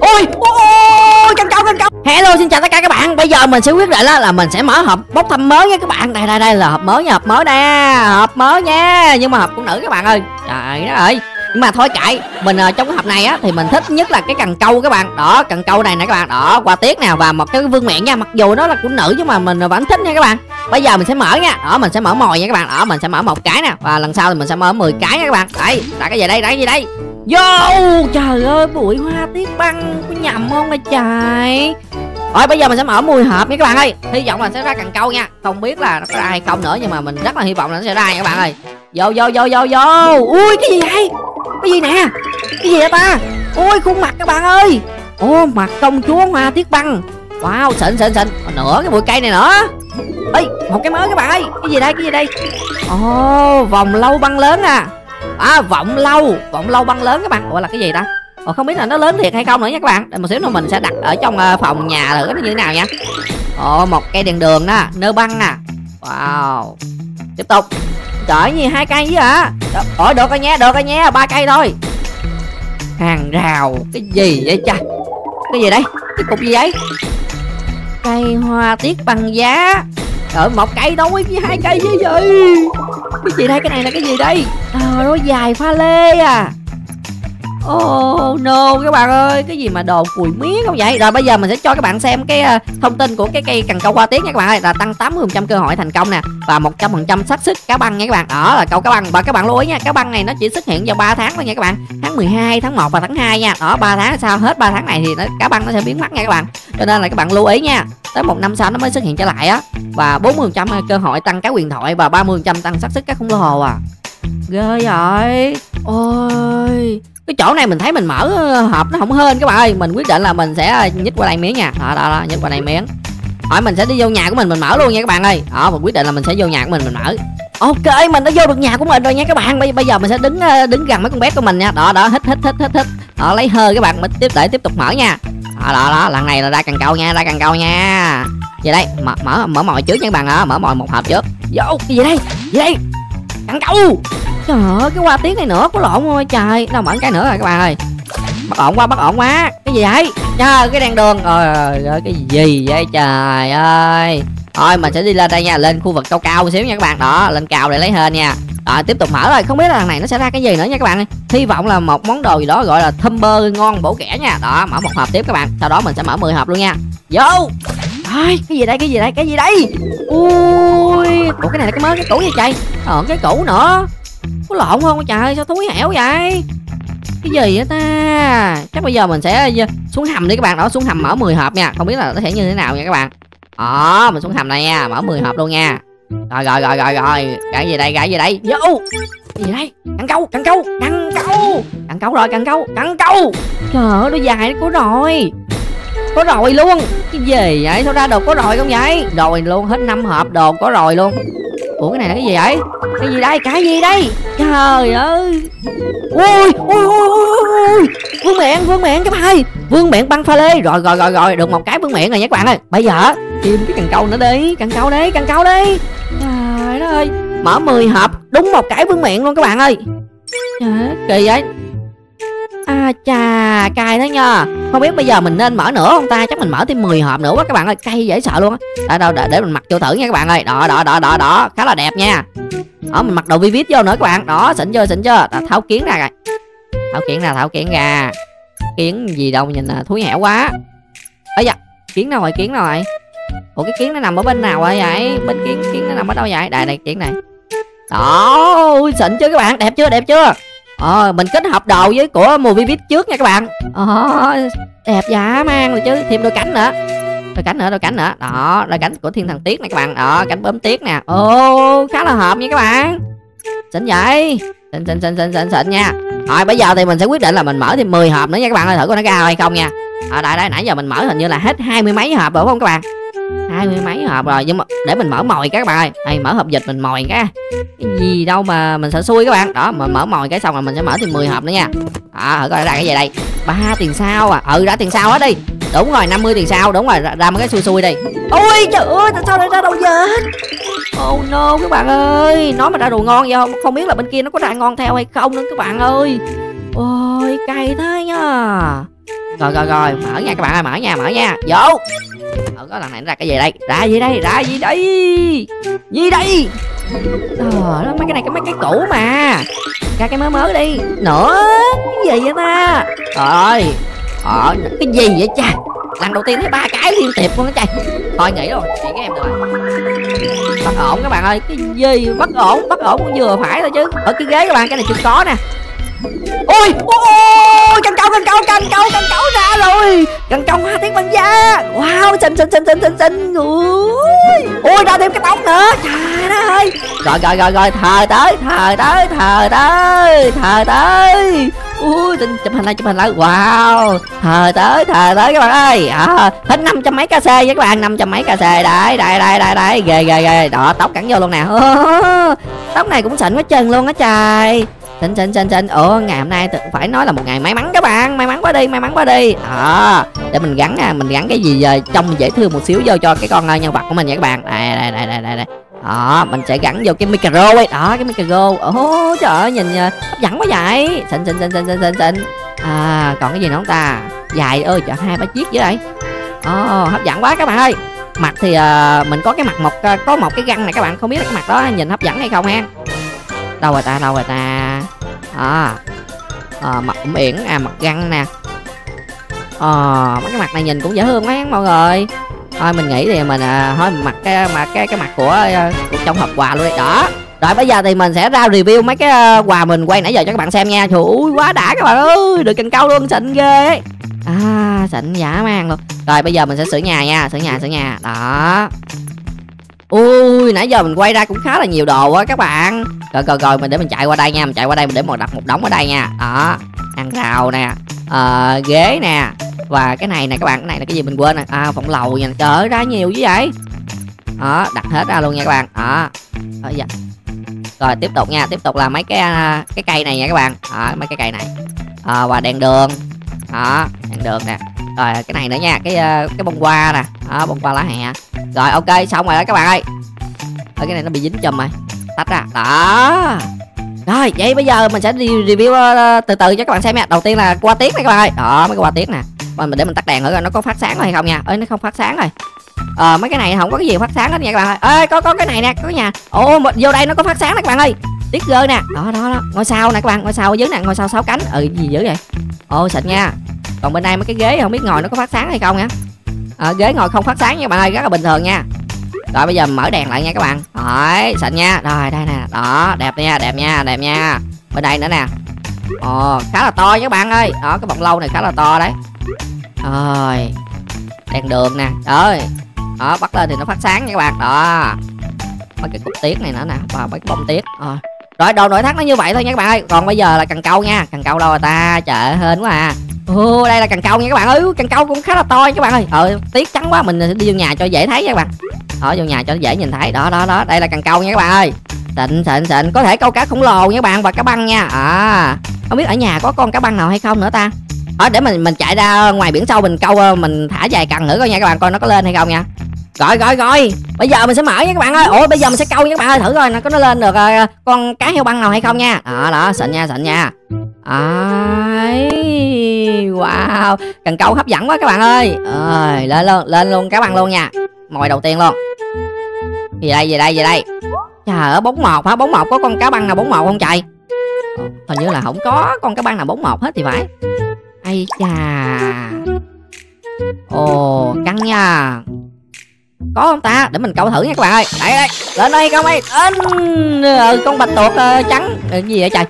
Ôi căng cao. Hello, xin chào tất cả các bạn. Bây giờ mình sẽ quyết định là mình sẽ mở hộp bốc thăm mới nha các bạn. Đây là hộp mới nha, nhưng mà hộp của nữ các bạn ơi. Trời đất ơi. Nhưng mà thôi kệ, mình trong cái hộp này á thì mình thích nhất là cái cần câu các bạn. Đó, cần câu này nè các bạn. Đó, quà tiết nào và một cái vương miện nha. Mặc dù nó là của nữ nhưng mà mình vẫn thích nha các bạn. Bây giờ mình sẽ mở nha. Đó, mình sẽ mở mồi nha các bạn. Đó, mình sẽ mở một cái nè và lần sau thì mình sẽ mở 10 cái nha các bạn. Đấy, đặt cái gì đây? Vô, trời ơi, bụi hoa tiết băng có nhầm không đây trời. Rồi bây giờ mình sẽ mở 10 hộp nha các bạn ơi. Hy vọng là sẽ ra cần câu nha. Không biết là nó có ra hay không nữa nhưng mà mình rất là hy vọng là nó sẽ ra nha các bạn ơi. Vô. Ui cái gì vậy? Cái gì nè? Cái gì vậy ta? Ôi khuôn mặt các bạn ơi. Ô mặt công chúa hoa tiết băng. Wow, xịn. Nữa cái bụi cây này nữa. Ê, một cái mới các bạn ơi. Cái gì đây? Ồ, vòng lâu băng lớn à. À, vọng lâu băng lớn các bạn. Ủa là cái gì ta? Ủa không biết là nó lớn thiệt hay không nữa nha các bạn. Để một xíu nữa mình sẽ đặt ở trong phòng nhà thử nó như thế nào nha. Ồ, một cây đèn đường đó, nơ băng nè. Wow. Tiếp tục. Trời gì 2 cây chứ hả? Ủa được rồi nha, 3 cây thôi. Hàng rào, cái gì vậy cha? Cái gì đây? Cái cục gì vậy? Cây hoa tiết băng giá. Trời, 1 cây đâu với 2 cây chứ gì? Cái gì đây? Cái này là cái gì đây? À, nó dài pha lê à. Oh no các bạn ơi. Cái gì mà đồ cùi miếng không vậy. Rồi bây giờ mình sẽ cho các bạn xem cái thông tin của cái cây cần câu hoa tiết nha các bạn ơi. Là tăng 80% cơ hội thành công nè và 100% xác suất cá băng nha các bạn. Đó là câu cá băng. Và các bạn lưu ý nha, cá băng này nó chỉ xuất hiện vào 3 tháng thôi nha các bạn. Tháng 12, tháng 1 và tháng 2 nha. Đó, 3 tháng sau hết 3 tháng này thì cá băng nó sẽ biến mất nha các bạn. Cho nên là các bạn lưu ý nha. Tới 1 năm sau nó mới xuất hiện trở lại á. Và 40% cơ hội tăng cá huyền thoại và 30% tăng xác suất cá khổng lồ à. Ghê vậy. Ôi, cái chỗ này mình thấy mình mở hộp nó không hên các bạn ơi. Mình quyết định là mình sẽ nhích qua đây miếng nha. Đó, nhích qua đây miếng. Rồi mình sẽ đi vô nhà của mình mở luôn nha các bạn ơi. Đó, mình quyết định là mình sẽ vô nhà của mình mở. Ok, mình đã vô được nhà của mình rồi nha các bạn. Bây giờ mình sẽ đứng gần mấy con bé của mình nha. Đó, hít. Đó, lấy hơi các bạn, mình tiếp tục mở nha. Đó, lần này là ra cần câu nha, Vậy đây, mở mồi trước nha các bạn. Đó, mở mồi 1 hộp trước. Vô, cái gì đây? Cần câu. Trời ơi, cái hoa tiết này nữa có lộn thôi trời. Đâu mở cái nữa rồi các bạn ơi. Bất ổn quá. Cái gì vậy? Trời, cái đèn đường. Rồi cái gì vậy trời ơi. Thôi mình sẽ đi lên đây nha, lên khu vực cao một xíu nha các bạn. Đó, lên cao để lấy hên nha. Rồi tiếp tục mở rồi, không biết là lần này nó sẽ ra cái gì nữa nha các bạn ơi. Hy vọng là một món đồ gì đó gọi là thumper ngon bổ kẻ nha. Đó, mở 1 hộp tiếp các bạn. Sau đó mình sẽ mở 10 hộp luôn nha. Vô. Ai, cái gì đây? Ui, ủa cái này là cái mới, cái cũ vậy trời. Cái cũ nữa. Có lộn không trời, sao túi hẻo vậy? Cái gì vậy ta? Chắc bây giờ mình sẽ xuống hầm đi các bạn. Đó, xuống hầm mở 10 hộp nha. Không biết là nó sẽ như thế nào nha các bạn. Đó, mình xuống hầm này nha, mở 10 hộp luôn nha. Rồi. Cái gì đây? Vô. Cái gì đây? Cần câu. Trời ơi, nó dài nó có rồi luôn. Cái gì vậy? Sao ra đồ có rồi không vậy? Rồi luôn, hết 5 hộp đồ có rồi luôn. Ủa cái này là cái gì vậy? Cái gì đây? Trời ơi. Ui. Vương miện các bạn ơi. Vương miện băng pha lê. Rồi, được 1 cái vương miện rồi nha các bạn ơi. Bây giờ tìm cái cần câu nữa đi. Cần câu đi. Trời đất ơi. Mở 10 hộp đúng 1 cái vương miện luôn các bạn ơi. Trời ơi, kỳ vậy. À chà, cay đó nha. Không biết bây giờ mình nên mở nữa không ta? Chắc mình mở thêm 10 hộp nữa quá các bạn ơi. Cay dễ sợ luôn á. Để mình mặc vô thử nha các bạn ơi. Đó, khá là đẹp nha. Đó, mình mặc đồ vi vít vô nữa các bạn. Đó, xịn chưa. Đó, tháo kiến ra. Kiến gì đâu nhìn thúi hẻo quá. Ê da, kiến đâu rồi. Ủa cái kiến nó nằm ở bên nào rồi vậy? Bên kiến nó nằm ở đâu vậy? Đây kiến này. Đó, xịn chưa các bạn, đẹp chưa? Mình kết hợp đồ với của mùa vít trước nha các bạn. Đẹp dã man rồi chứ. Thêm đôi cánh nữa. Đó, đôi cánh của thiên thần tiết này các bạn. Đó, cánh bướm tiết nè. Khá là hợp nha các bạn. Xịn vậy. Xịn nha. Rồi bây giờ thì mình sẽ quyết định là mình mở thêm 10 hộp nữa nha các bạn. Thử coi nó ra hay không nha. Đây, nãy giờ mình mở hình như là hết 20 mấy hộp rồi đúng không các bạn? 20 mấy hộp rồi, nhưng mà để mình mở mồi các bạn ơi. Đây, mở hộp vịt mình mồi cái gì đâu mà mình sợ xui các bạn. Đó, mà mở mồi cái xong là mình sẽ mở thêm 10 hộp nữa nha. Thử coi ra cái gì đây. 3 tiền sao à. Ra tiền sao hết đi. Đúng rồi, 50 tiền sao, đúng rồi, ra một cái xui đi. Ôi trời ơi, tại sao lại ra đồ vịt? Oh no các bạn ơi, nói mà ra đồ ngon vậy không biết là bên kia nó có ra ngon theo hay không nữa các bạn ơi. Ôi cay thế nha. Rồi, mở nha các bạn ơi, mở nha. Vô. Ở có lần này nó ra cái gì đây? Ra gì đây? Gì đây? Đó, mấy cái này mấy cái cũ mà. Ra cái mới đi. Nữa. Cái gì vậy ta? Trời ơi. Cái gì vậy cha? Lần đầu tiên thấy 3 cái liên tiếp luôn đó cha. Thôi nghỉ rồi, nghỉ cái em rồi. Bất ổn các bạn ơi, cái gì bất ổn cũng vừa phải thôi chứ. Ở cái ghế các bạn, cái này chưa có nè. Ôi, cần câu ra rồi. Cần câu 2 tiếng băng da. Wow, xinh. Ôi, ra thêm cái tóc nữa. Trời đất ơi. Rồi, thời tới. Ui, chụp hình lại. Wow, thời tới các bạn ơi. Hết 500 mấy KC với các bạn, 500 mấy KC. Đấy. Ghê. Đó, tóc cắn vô luôn nè. Tóc này cũng xịn quá chừng luôn á trời. Xin. Ngày hôm nay phải nói là một ngày may mắn các bạn, may mắn quá đi. Để mình gắn cái gì về trông dễ thương một xíu vô cho cái con nhân vật của mình nha các bạn. Đây. Mình sẽ gắn vô cái micro ấy. Đó, cái micro. Trời ơi, nhìn hấp dẫn quá vậy. Xin. Còn cái gì nữa không ta? Dài ơi, chợ 2-3 chiếc dưới đây. Hấp dẫn quá các bạn ơi. Mặt thì mình có cái mặt có một cái găng này các bạn, không biết là cái mặt đó nhìn hấp dẫn hay không ha. Đâu rồi ta. Mặt yển, mặt găng nè. Mấy cái mặt này nhìn cũng dễ thương quá mọi người. Thôi mình nghĩ thì mình thôi mặc cái mặt của trong hộp quà luôn đi. Đó. Rồi bây giờ thì mình sẽ ra review mấy cái quà mình quay nãy giờ cho các bạn xem nha. Trời ơi quá đã các bạn ơi, được cần câu luôn, xịn ghê ấy. Xịn dã man luôn. Rồi bây giờ mình sẽ sửa nhà nha, sửa nhà. Đó. Ui, nãy giờ mình quay ra cũng khá là nhiều đồ á các bạn. Rồi, mình để mình chạy qua đây nha, mình để mình đặt một đống ở đây nha. Đó, hàng rào nè, ghế nè, và cái này nè các bạn, cái này là cái gì mình quên nè, phòng lầu nha, trời ra nhiều dữ vậy. Đó, đặt hết ra luôn nha các bạn. Rồi tiếp tục nha, là mấy cái cây này nha các bạn. Mấy cái cây này. Và đèn đường. Đó, đèn đường nè. Rồi cái này nữa nha, cái bông hoa nè. Bông hoa lá hè. Rồi ok, xong rồi đó các bạn ơi. Cái này nó bị dính chùm rồi. Tách ra. Đó. Rồi, vậy bây giờ mình sẽ đi review từ cho các bạn xem nha. Đầu tiên là qua tiết này các bạn ơi. Đó, mấy cái qua tiết nè. Mình để mình tắt đèn thử coi nó có phát sáng hay không nha. Ơi nó không phát sáng rồi. Mấy cái này không có cái gì phát sáng hết nha các bạn ơi. Ê có cái này nè, có nhà. Mình vô đây nó có phát sáng nè các bạn ơi. Tiết rơi nè. Đó. Ngôi sao nè các bạn, ngôi sao ở dưới nè, ngôi sao 6 cánh. Gì dữ vậy? Xịn nha. Còn bên đây mấy cái ghế không biết ngồi nó có phát sáng hay không nha. Ghế ngồi không phát sáng nha các bạn ơi, rất là bình thường nha. Rồi bây giờ mở đèn lại nha các bạn. Đấy, xịn nha. Rồi đây nè, đó, đẹp nha. Bên đây nữa nè. Khá là to nha các bạn ơi. Đó, cái bọng lâu này khá là to đấy. Rồi. Đèn đường nè. Trời. Đó, bắt lên thì nó phát sáng nha các bạn. Đó. Mấy cái cục tiết này nữa nè, và mấy cái bông tiết. Rồi đồ nội thất nó như vậy thôi nha các bạn ơi. Còn bây giờ là cần câu nha. Cần câu đâu rồi ta? Trời hên quá à. Đây là cần câu nha các bạn ơi. Cần câu cũng khá là to nha các bạn ơi. Tiếc trắng quá, mình sẽ đi vô nhà cho dễ thấy nha các bạn. Vô nhà cho dễ nhìn thấy. Đó. Đây là cần câu nha các bạn ơi. Xịn. Có thể câu cá khổng lồ nha các bạn, và cá băng nha. Không biết ở nhà có con cá băng nào hay không nữa ta. Để mình chạy ra ngoài biển sâu mình câu, mình thả vài cần nữa coi nha các bạn, coi nó có lên hay không nha. Rồi. Bây giờ mình sẽ mở nha các bạn ơi. Bây giờ mình sẽ câu nha các bạn ơi, thử coi nó có lên được con cá heo băng nào hay không nha. Đó, xịn nha. Wow, cần câu hấp dẫn quá các bạn ơi. Lên luôn cá băng luôn nha. Mồi đầu tiên luôn. Gì đây. Trời ơi, 41 hả? 41 có con cá băng nào 41 không chạy? Hình như là không có con cá băng nào 41 hết thì phải. Ai chà. Căng nha. Có không ta? Để mình câu thử nha các bạn ơi. Đây. Lên đây không ơi. Con bạch tuộc trắng. Gì vậy trời?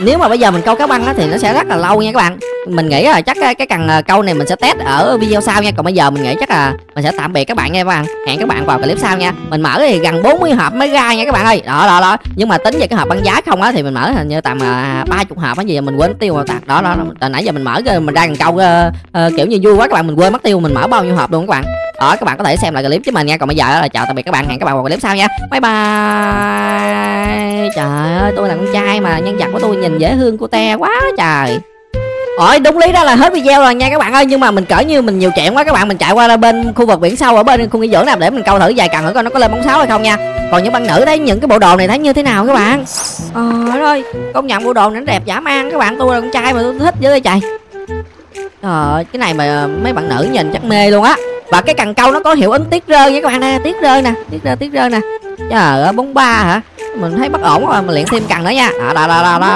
Nếu mà bây giờ mình câu cá băng thì nó sẽ rất là lâu nha các bạn. Mình nghĩ là chắc cái cần câu này mình sẽ test ở video sau nha. Còn bây giờ mình nghĩ chắc là mình sẽ tạm biệt các bạn nha các bạn. Hẹn các bạn vào clip sau nha. Mình mở thì gần 40 hộp mới ra nha các bạn ơi. Đó. Nhưng mà tính về cái hộp băng giá không thì mình mở hình như tầm 30 hộp á, gì mình quên tiêu rồi tạc. Đó. Nãy giờ mình mở mình ra cần câu kiểu như vui quá các bạn, mình quên mất tiêu mình mở bao nhiêu hộp luôn các bạn. Các bạn có thể xem lại clip với mình nha. Còn bây giờ là chào tạm biệt các bạn, hẹn các bạn vào clip sau nha. Bye bye. Trời ơi, tôi là con trai mà nhân vật của tôi nhìn dễ thương cô te quá trời. Đúng lý đó là hết video rồi nha các bạn ơi, nhưng mà mình cỡ như mình nhiều chuyện quá các bạn, mình chạy qua bên khu vực biển sâu ở bên khu nghỉ dưỡng nè để mình câu thử vài cần thử coi nó có lên bóng 6 hay không nha. Còn những bạn nữ thấy những cái bộ đồ này thấy như thế nào các bạn? Ơi, công nhận bộ đồ này nó đẹp dã man các bạn, tôi là con trai mà tôi thích dữ vậy trời. Cái này mà mấy bạn nữ nhìn chắc mê luôn á. Và cái cần câu nó có hiệu ứng tiết rơi với các bạn nè, tiết rơi nè. Trời 43 hả? Mình thấy bất ổn rồi, mình luyện thêm cần nữa nha. Đó.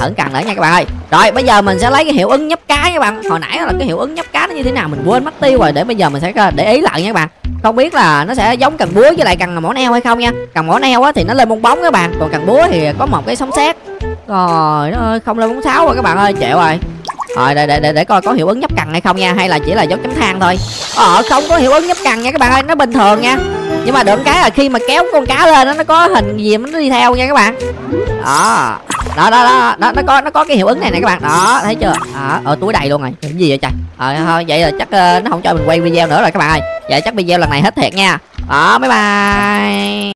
Thử cần nữa nha các bạn ơi. Rồi bây giờ mình sẽ lấy cái hiệu ứng nhấp cá các bạn. Hồi nãy là cái hiệu ứng nhấp cá nó như thế nào mình quên mất tiêu rồi, để bây giờ mình sẽ để ý lại nha các bạn. Không biết là nó sẽ giống cần búa với lại cần mỏ neo hay không nha. Cần mỏ neo á thì nó lên bong bóng các bạn, còn cần búa thì có một cái sóng sét. Rồi nó không lên 46 rồi các bạn ơi, chẹo rồi. Rồi để coi có hiệu ứng nhấp cần hay không nha, hay là chỉ là dấu chấm than thôi. Không có hiệu ứng nhấp cần nha các bạn ơi, nó bình thường nha. Nhưng mà được cái là khi mà kéo con cá lên nó có hình gì mà nó đi theo nha các bạn. Đó, nó có cái hiệu ứng này nè các bạn. Đó, thấy chưa? Túi đầy luôn rồi. Cái gì vậy trời? Thôi vậy là chắc nó không cho mình quay video nữa rồi các bạn ơi. Vậy chắc video lần này hết thiệt nha. Đó, bye bye.